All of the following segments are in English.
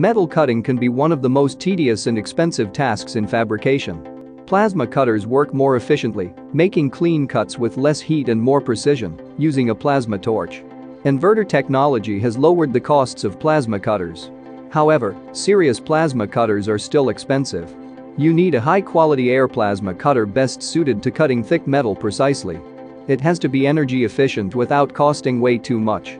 Metal cutting can be one of the most tedious and expensive tasks in fabrication. Plasma cutters work more efficiently, making clean cuts with less heat and more precision, using a plasma torch. Inverter technology has lowered the costs of plasma cutters. However, serious plasma cutters are still expensive. You need a high-quality air plasma cutter best suited to cutting thick metal precisely. It has to be energy efficient without costing way too much.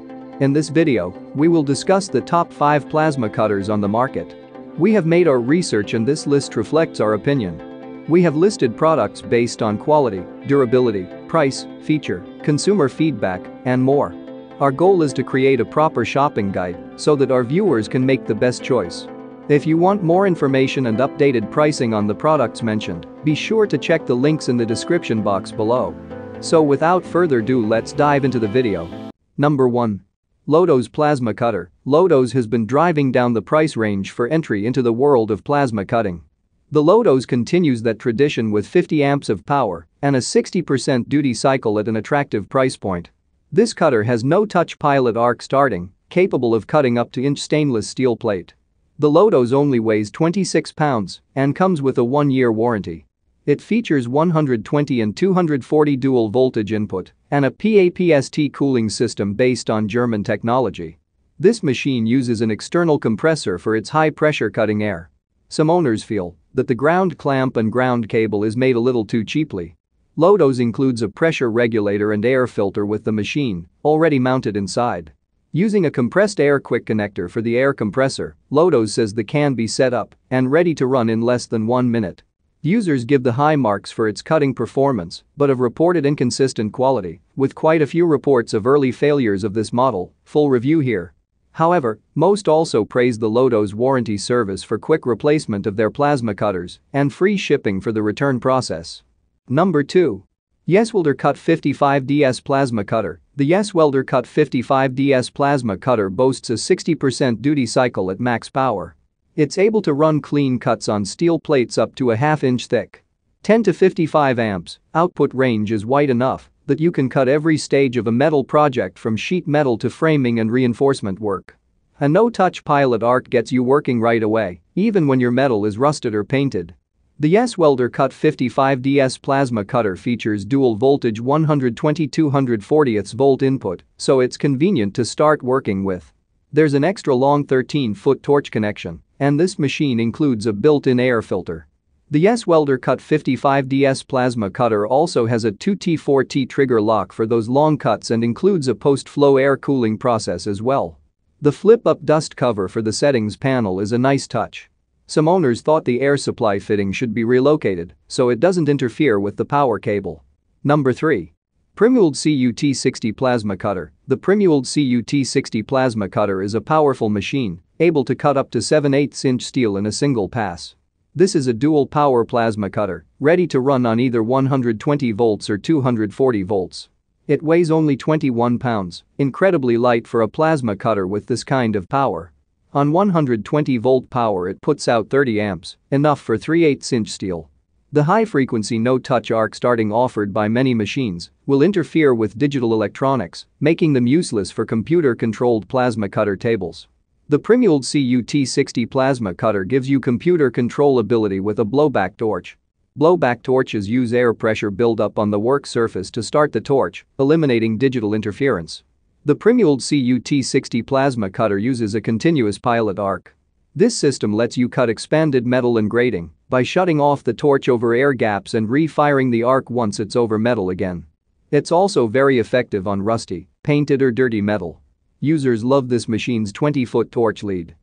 In this video, we will discuss the top 5 plasma cutters on the market. We have made our research and this list reflects our opinion. We have listed products based on quality, durability, price, feature, consumer feedback, and more. Our goal is to create a proper shopping guide so that our viewers can make the best choice. If you want more information and updated pricing on the products mentioned, be sure to check the links in the description box below. So without further ado, let's dive into the video. Number 1. Lotos Plasma Cutter. Lotos has been driving down the price range for entry into the world of plasma cutting. The Lotos continues that tradition with 50 amps of power and a 60% duty cycle at an attractive price point. This cutter has no-touch pilot arc starting, capable of cutting up to inch stainless steel plate. The Lotos only weighs 26 pounds and comes with a 1-year warranty. It features 120 and 240 dual voltage input and a PAPST cooling system based on German technology. This machine uses an external compressor for its high-pressure cutting air. Some owners feel that the ground clamp and ground cable is made a little too cheaply. Lotos includes a pressure regulator and air filter with the machine already mounted inside. Using a compressed air quick connector for the air compressor, Lotos says the can be set up and ready to run in less than 1 minute. Users give the high marks for its cutting performance but have reported inconsistent quality, with quite a few reports of early failures of this model, full review here. However, most also praise the Lotos warranty service for quick replacement of their plasma cutters and free shipping for the return process. Number 2. YesWelder Cut 55DS Plasma Cutter. The YesWelder Cut 55DS Plasma Cutter boasts a 60% duty cycle at max power. It's able to run clean cuts on steel plates up to a half-inch thick. 10 to 55 amps, output range is wide enough that you can cut every stage of a metal project from sheet metal to framing and reinforcement work. A no-touch pilot arc gets you working right away, even when your metal is rusted or painted. The YesWelder Cut 55DS Plasma Cutter features dual voltage 120/240 volt input, so it's convenient to start working with. There's an extra long 13-foot torch connection, and this machine includes a built-in air filter. The YesWelder Cut 55DS Plasma Cutter also has a 2T4T trigger lock for those long cuts and includes a post-flow air cooling process as well. The flip-up dust cover for the settings panel is a nice touch. Some owners thought the air supply fitting should be relocated so it doesn't interfere with the power cable. Number 3. Primeweld CUT60 Plasma Cutter. The Primeweld CUT60 Plasma Cutter is a powerful machine, able to cut up to 7/8-inch steel in a single pass. This is a dual power plasma cutter, ready to run on either 120 volts or 240 volts. It weighs only 21 pounds, incredibly light for a plasma cutter with this kind of power. On 120-volt power it puts out 30 amps, enough for 3/8-inch steel. The high-frequency no-touch arc starting offered by many machines will interfere with digital electronics, making them useless for computer-controlled plasma cutter tables. The Primeweld CUT60 plasma cutter gives you computer controllability with a blowback torch. Blowback torches use air pressure buildup on the work surface to start the torch, eliminating digital interference. The Primeweld CUT60 plasma cutter uses a continuous pilot arc. This system lets you cut expanded metal and grating by shutting off the torch over air gaps and refiring the arc once it's over metal again. It's also very effective on rusty, painted or dirty metal. Users love this machine's 20-foot torch lead.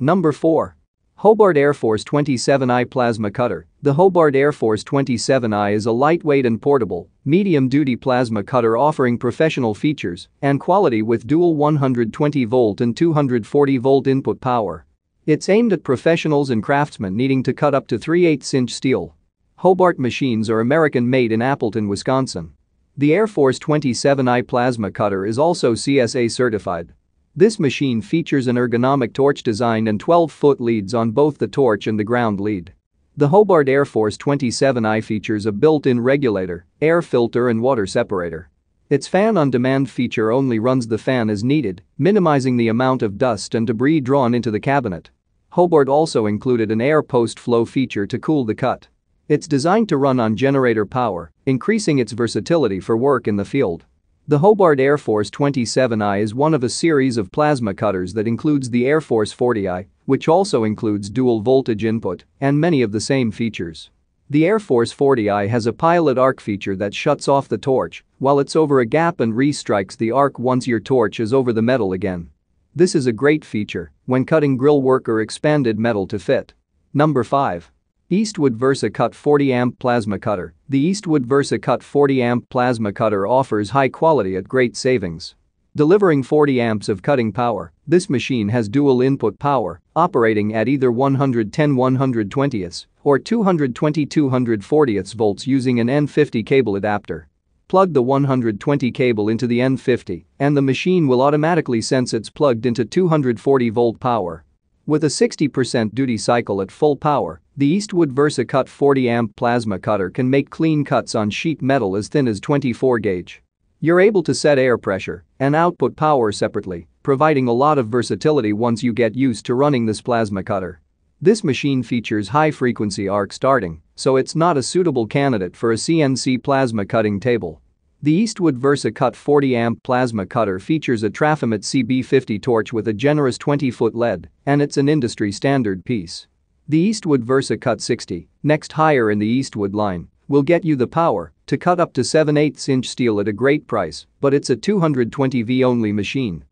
Number 4. Hobart Airforce 27i Plasma Cutter. The Hobart Airforce 27i is a lightweight and portable, medium-duty plasma cutter offering professional features and quality with dual 120-volt and 240-volt input power. It's aimed at professionals and craftsmen needing to cut up to 3/8-inch steel. Hobart machines are American-made in Appleton, Wisconsin. The Airforce 27i Plasma Cutter is also CSA certified. This machine features an ergonomic torch design and 12-foot leads on both the torch and the ground lead. The Hobart Airforce 27i features a built-in regulator, air filter and water separator. Its fan-on-demand feature only runs the fan as needed, minimizing the amount of dust and debris drawn into the cabinet. Hobart also included an air post flow feature to cool the cut. It's designed to run on generator power, increasing its versatility for work in the field. The Hobart Airforce 27i is one of a series of plasma cutters that includes the Airforce 40i, which also includes dual voltage input and many of the same features. The Airforce 40i has a pilot arc feature that shuts off the torch while it's over a gap and restrikes the arc once your torch is over the metal again. This is a great feature when cutting grill work or expanded metal to fit. Number 5. Eastwood VersaCut 40A Plasma Cutter. The Eastwood VersaCut 40A Plasma Cutter offers high quality at great savings. Delivering 40 amps of cutting power, this machine has dual input power, operating at either 110/120 or 220/240 volts using an N50 cable adapter. Plug the 120 cable into the N50 and the machine will automatically sense it's plugged into 240 volt power. With a 60% duty cycle at full power, the Eastwood VersaCut 40A plasma cutter can make clean cuts on sheet metal as thin as 24 gauge. You're able to set air pressure and output power separately, providing a lot of versatility once you get used to running this plasma cutter. This machine features high-frequency arc starting, so it's not a suitable candidate for a CNC plasma cutting table. The Eastwood VersaCut 40A plasma cutter features a Trafimet CB50 torch with a generous 20-foot lead, and it's an industry standard piece. The Eastwood VersaCut 60, next higher in the Eastwood line, will get you the power to cut up to 7/8" steel at a great price, but it's a 220V only machine.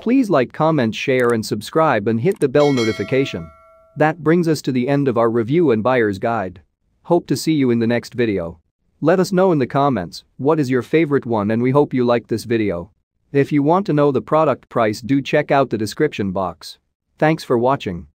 Please like, comment, share and subscribe and hit the bell notification. That brings us to the end of our review and buyer's guide. Hope to see you in the next video. Let us know in the comments what is your favorite one, and we hope you liked this video. If you want to know the product price, do check out the description box. Thanks for watching.